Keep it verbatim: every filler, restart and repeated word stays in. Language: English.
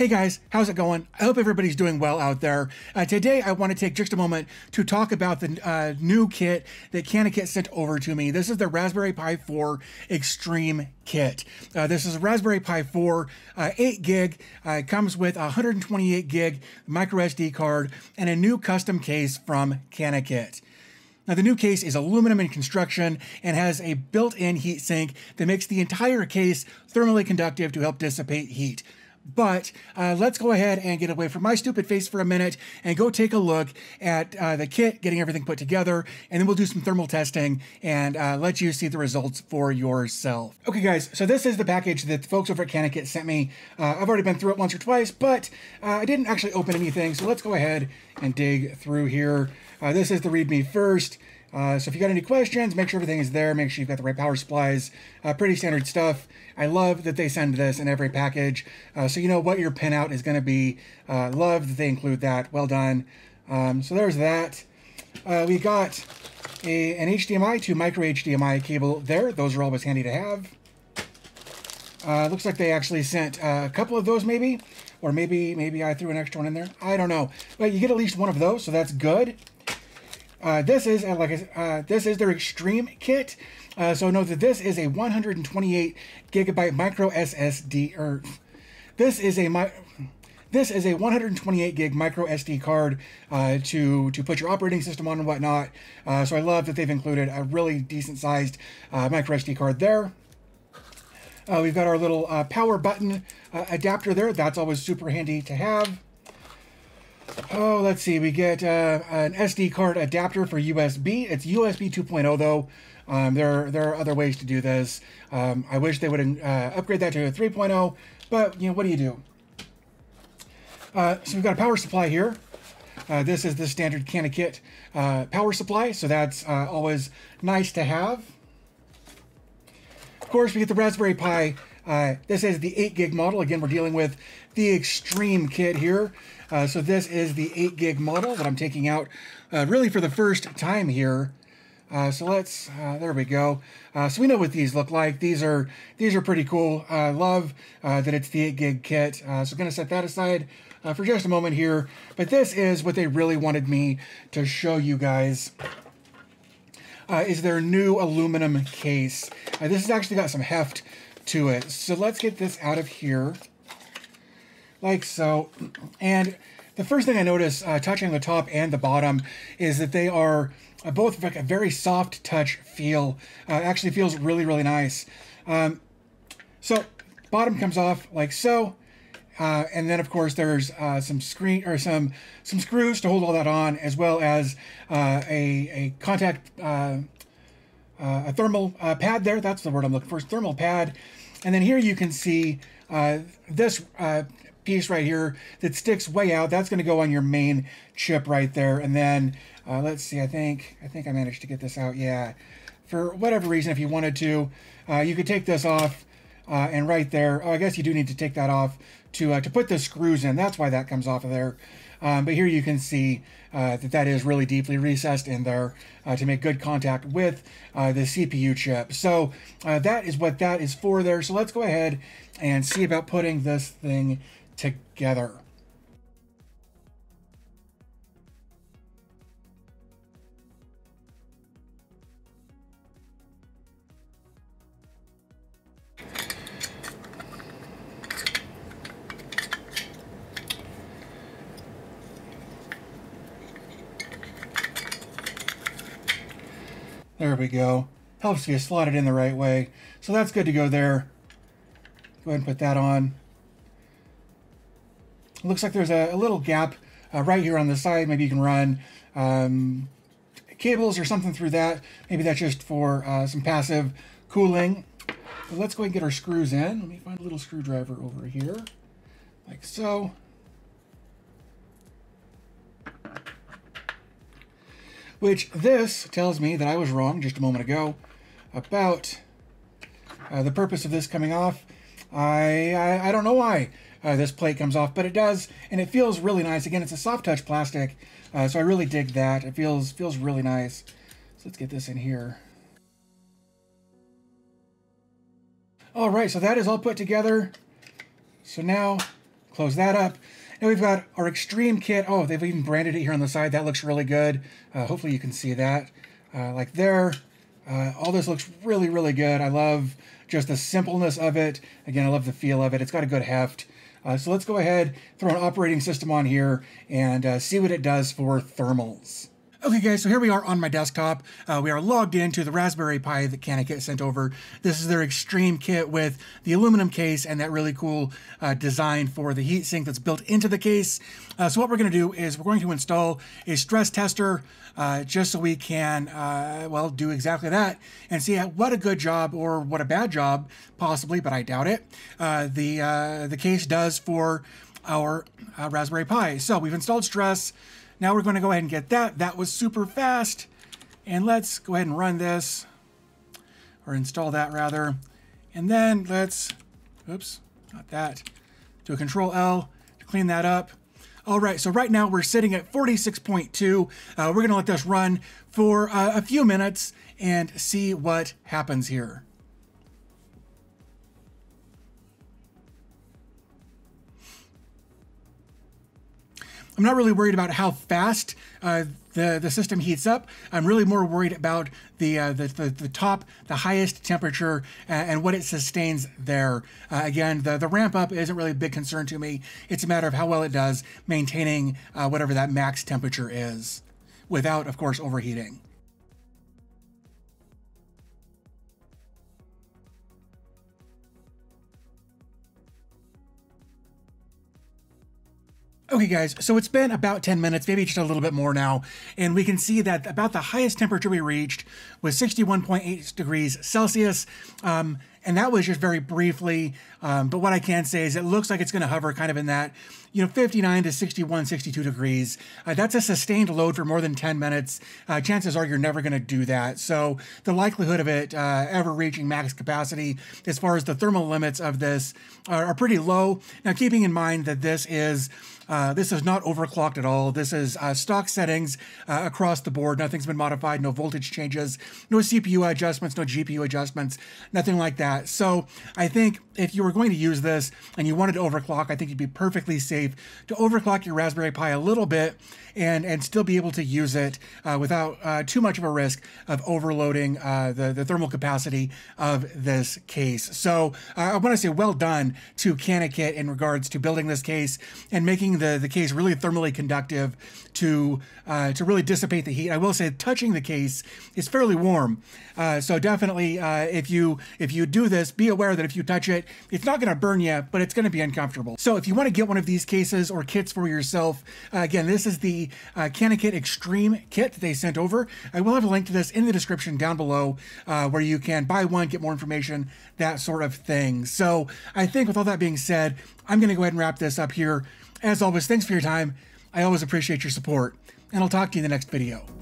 Hey guys, how's it going? I hope everybody's doing well out there. Uh, today, I want to take just a moment to talk about the uh, new kit that Canakit sent over to me. This is the Raspberry Pi four Extreme kit. Uh, this is a Raspberry Pi four, uh, eight gig. Uh, it comes with a one hundred twenty-eight gig micro S D card and a new custom case from Canakit. Now, the new case is aluminum in construction and has a built-in heat sink that makes the entire case thermally conductive to help dissipate heat. But uh, let's go ahead and get away from my stupid face for a minute and go take a look at uh, the kit, getting everything put together, and then we'll do some thermal testing and uh, let you see the results for yourself. Okay guys, so this is the package that the folks over at Canakit sent me. Uh, I've already been through it once or twice, but uh, I didn't actually open anything, so let's go ahead and dig through here. Uh, this is the README first. Uh, so if you got any questions, make sure everything is there. Make sure you've got the right power supplies. Uh, pretty standard stuff. I love that they send this in every package. Uh, so you know what your pinout is going to be. Uh, love that they include that. Well done. Um, so there's that. Uh, we got a, an H D M I to micro H D M I cable there. Those are always handy to have. Uh, looks like they actually sent uh, a couple of those maybe. Or maybe, maybe I threw an extra one in there. I don't know. But you get at least one of those, so that's good. Uh, this is uh, like uh, this is their Extreme kit, uh, so know that this is a one hundred twenty-eight gigabyte micro S S D. Or this is a mi this is a one hundred twenty-eight gig micro S D card uh, to to put your operating system on and whatnot. Uh, so I love that they've included a really decent sized uh, micro S D card there. Uh, we've got our little uh, power button uh, adapter there. That's always super handy to have. Oh, let's see. We get uh, an S D card adapter for U S B. It's U S B two point oh though. Um, there, there are other ways to do this. Um, I wish they would uh, upgrade that to a three point oh, but you know, what do you do? Uh, so we've got a power supply here. Uh, this is the standard Canakit uh, power supply, so that's uh, always nice to have. Of course, we get the Raspberry Pi. Uh, this is the eight gig model. Again, we're dealing with the Extreme kit here. Uh, so this is the eight gig model that I'm taking out uh, really for the first time here. Uh, so let's, uh, there we go. Uh, so we know what these look like. These are these are pretty cool. I uh, love uh, that it's the eight gig kit. Uh, so I'm gonna set that aside uh, for just a moment here. But this is what they really wanted me to show you guys. Uh, is their new aluminum case. Uh, this has actually got some heft to it. So let's get this out of here. Like so. And the first thing I notice uh, touching the top and the bottom is that they are uh, both like a very soft touch feel. Uh, actually feels really, really nice. Um, so bottom comes off like so. Uh, and then of course there's uh, some screen or some some screws to hold all that on, as well as uh, a, a contact, uh, uh, a thermal uh, pad there. That's the word I'm looking for, thermal pad. And then here you can see uh, this uh, piece right here that sticks way out. That's going to go on your main chip right there. And then uh, let's see, I think I think I managed to get this out. Yeah, for whatever reason, if you wanted to, uh, you could take this off uh, and right there. Oh, I guess you do need to take that off to uh, to put the screws in. That's why that comes off of there. Um, but here you can see uh, that that is really deeply recessed in there uh, to make good contact with uh, the C P U chip. So uh, that is what that is for there. So let's go ahead and see about putting this thing together. There we go. Helps you slot it in the right way. So that's good to go there. Go ahead and put that on. Looks like there's a, a little gap uh, right here on the side. Maybe you can run um, cables or something through that. Maybe that's just for uh, some passive cooling. But let's go ahead and get our screws in. Let me find a little screwdriver over here, like so. Which this tells me that I was wrong just a moment ago about uh, the purpose of this coming off. I, I, I don't know why uh, this plate comes off, but it does, and it feels really nice. Again, it's a soft touch plastic, uh, so I really dig that. It feels, feels really nice. So let's get this in here. All right, so that is all put together. So now Close that up. Now we've got our Extreme kit. Oh, they've even branded it here on the side. That looks really good. Uh, hopefully you can see that. Uh, like there. Uh, all this looks really, really good. I love just the simpleness of it. Again, I love the feel of it. It's got a good heft. Uh, so let's go ahead, throw an operating system on here, and uh, see what it does for thermals. Okay guys, so here we are on my desktop. Uh, we are logged into the Raspberry Pi that Canakit sent over. This is their Extreme kit with the aluminum case and that really cool uh, design for the heatsink that's built into the case. Uh, so what we're gonna do is we're going to install a stress tester uh, just so we can, uh, well, do exactly that and see what a good job or what a bad job, possibly, but I doubt it, uh, the, uh, the case does for our uh, Raspberry Pi. So we've installed stress. Now we're going to go ahead and get that. That was super fast. And let's go ahead and run this, or install that rather. And then let's, oops, not that. Do a control L to clean that up. All right, so right now we're sitting at forty-six point two. Uh, we're gonna let this run for uh, a few minutes and see what happens here. I'm not really worried about how fast uh, the, the system heats up. I'm really more worried about the, uh, the, the, the top, the highest temperature uh, and what it sustains there. Uh, again, the, the ramp up isn't really a big concern to me. It's a matter of how well it does maintaining uh, whatever that max temperature is without, of course, overheating. Okay guys, so it's been about ten minutes, maybe just a little bit more now, and we can see that about the highest temperature we reached was sixty-one point eight degrees Celsius, um, and that was just very briefly, um, but what I can say is it looks like it's gonna hover kind of in that, you know, fifty-nine to sixty-one, sixty-two degrees. Uh, that's a sustained load for more than ten minutes. Uh, chances are you're never gonna do that. So the likelihood of it uh, ever reaching max capacity as far as the thermal limits of this are, are pretty low. Now, keeping in mind that this is, Uh, this is not overclocked at all. This is uh, stock settings uh, across the board. Nothing's been modified, no voltage changes, no C P U adjustments, no G P U adjustments, nothing like that. So I think if you were going to use this and you wanted to overclock, I think you'd be perfectly safe to overclock your Raspberry Pi a little bit and, and still be able to use it uh, without uh, too much of a risk of overloading uh, the, the thermal capacity of this case. So uh, I want to say well done to Canakit in regards to building this case and making The, the case really thermally conductive to uh, to really dissipate the heat. I will say touching the case is fairly warm. Uh, so definitely uh, if you if you do this, be aware that if you touch it, it's not gonna burn you, but it's gonna be uncomfortable. So if you wanna get one of these cases or kits for yourself, uh, again, this is the uh, Canakit Extreme kit that they sent over. I will have a link to this in the description down below uh, where you can buy one, get more information, that sort of thing. So I think with all that being said, I'm gonna go ahead and wrap this up here. As always, thanks for your time. I always appreciate your support, and I'll talk to you in the next video.